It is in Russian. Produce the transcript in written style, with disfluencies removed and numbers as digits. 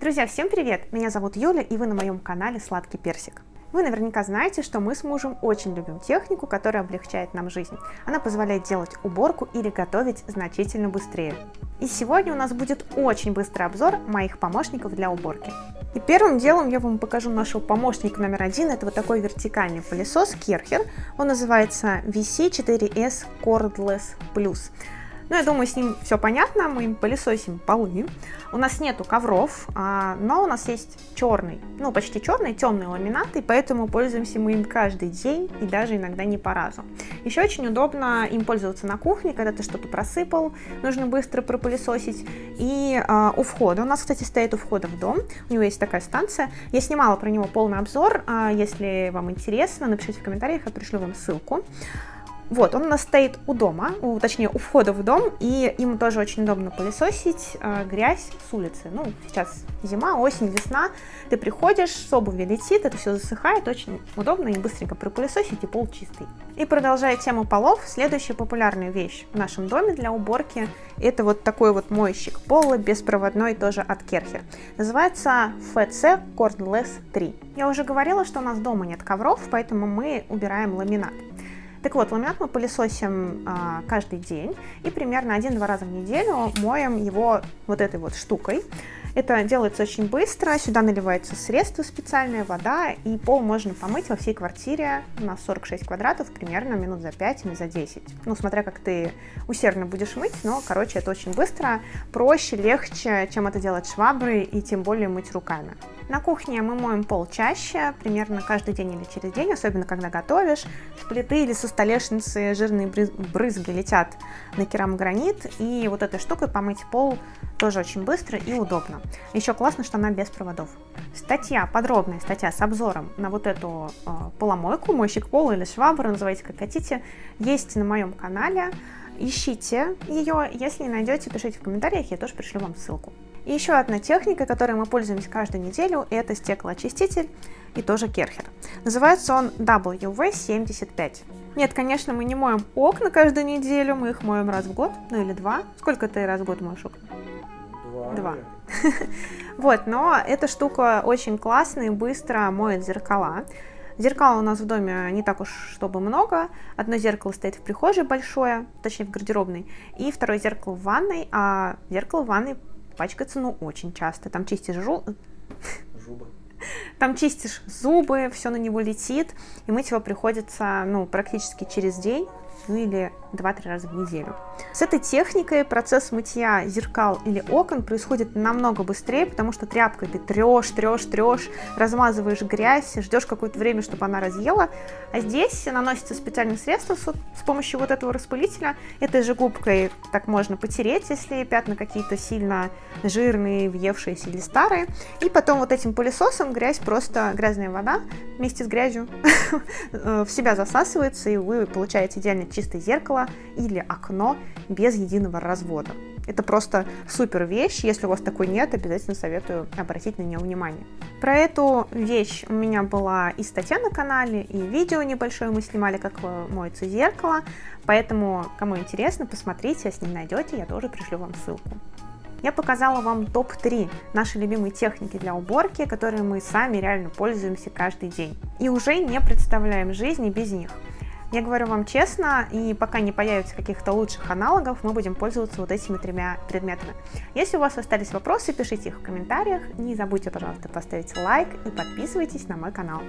Друзья, всем привет! Меня зовут Юля, и вы на моем канале Сладкий Персик. Вы наверняка знаете, что мы с мужем очень любим технику, которая облегчает нам жизнь. Она позволяет делать уборку или готовить значительно быстрее. И сегодня у нас будет очень быстрый обзор моих помощников для уборки. И первым делом я вам покажу нашего помощника номер один. Это вот такой вертикальный пылесос Kärcher. Он называется VC4S Cordless Plus. Ну, я думаю, с ним все понятно, мы им пылесосим полы. У нас нету ковров, но у нас есть черный, ну, почти черный, темный ламинат, и поэтому пользуемся мы им каждый день и даже иногда не по разу. Еще очень удобно им пользоваться на кухне, когда ты что-то просыпал, нужно быстро пропылесосить. И у входа, у нас, кстати, стоит у входа в дом, у него есть такая станция. Я снимала про него полный обзор, если вам интересно, напишите в комментариях, я пришлю вам ссылку. Вот, он у нас стоит у дома, точнее у входа в дом, и ему тоже очень удобно пылесосить грязь с улицы. Ну, сейчас зима, осень, весна, ты приходишь, с обуви летит, это все засыхает, очень удобно и быстренько пропылесосить, и пол чистый. И продолжая тему полов, следующая популярная вещь в нашем доме для уборки, это вот такой вот моющик пола, беспроводной, тоже от Kärcher. Называется FC Cordless 3. Я уже говорила, что у нас дома нет ковров, поэтому мы убираем ламинат. Так вот, ламинат мы пылесосим каждый день и примерно 1-2 раза в неделю моем его вот этой вот штукой. Это делается очень быстро, сюда наливается средство специальное, вода, и пол можно помыть во всей квартире на 46 квадратов примерно минут за 5 или за 10. Ну, смотря как ты усердно будешь мыть, но, короче, это очень быстро, проще, легче, чем это делать шваброй и тем более мыть руками. На кухне мы моем пол чаще, примерно каждый день или через день, особенно когда готовишь. С плиты или со столешницы жирные брызги летят на керамогранит, и вот этой штукой помыть пол тоже очень быстро и удобно. Еще классно, что она без проводов. Статья, подробная статья с обзором на вот эту поломойку, мойщик пола или швабру, называйте как хотите, есть на моем канале. Ищите ее, если не найдете, пишите в комментариях, я тоже пришлю вам ссылку. И еще одна техника, которой мы пользуемся каждую неделю, это стеклоочиститель, и тоже Kärcher. Называется он WV75. Нет, конечно, мы не моем окна каждую неделю, мы их моем раз в год, ну или два. Сколько ты раз в год моешь окна? Два. Вот, но эта штука очень классная и быстро моет зеркала. Зеркал у нас в доме не так уж чтобы много. Одно зеркало стоит в прихожей большое, точнее в гардеробной, и второе зеркало в ванной, а зеркало в ванной пачкается, ну, очень часто. Там чистишь зубы. Там чистишь зубы, все на него летит, и мыть его приходится, ну, практически через день, ну, или 2-3 раза в неделю. С этой техникой процесс мытья зеркал или окон происходит намного быстрее, потому что тряпкой ты трешь, размазываешь грязь, ждешь какое-то время, чтобы она разъела, а здесь наносится специальное средство с помощью вот этого распылителя. Этой же губкой так можно потереть, если пятна какие-то сильно жирные, въевшиеся или старые, и потом вот этим пылесосом грязь, просто грязная вода вместе с грязью в себя засасывается, и вы получаете идеально чистое зеркало или окно без единого развода. Это просто супер вещь, если у вас такой нет, обязательно советую обратить на нее внимание. Про эту вещь у меня была и статья на канале, и видео небольшое мы снимали, как моется зеркало, поэтому, кому интересно, посмотрите, если не найдете, я тоже пришлю вам ссылку. Я показала вам топ-3 наши любимые техники для уборки, которые мы сами реально пользуемся каждый день и уже не представляем жизни без них. Я говорю вам честно, и пока не появится каких-то лучших аналогов, мы будем пользоваться вот этими 3 предметами. Если у вас остались вопросы, пишите их в комментариях. Не забудьте, пожалуйста, поставить лайк и подписывайтесь на мой канал.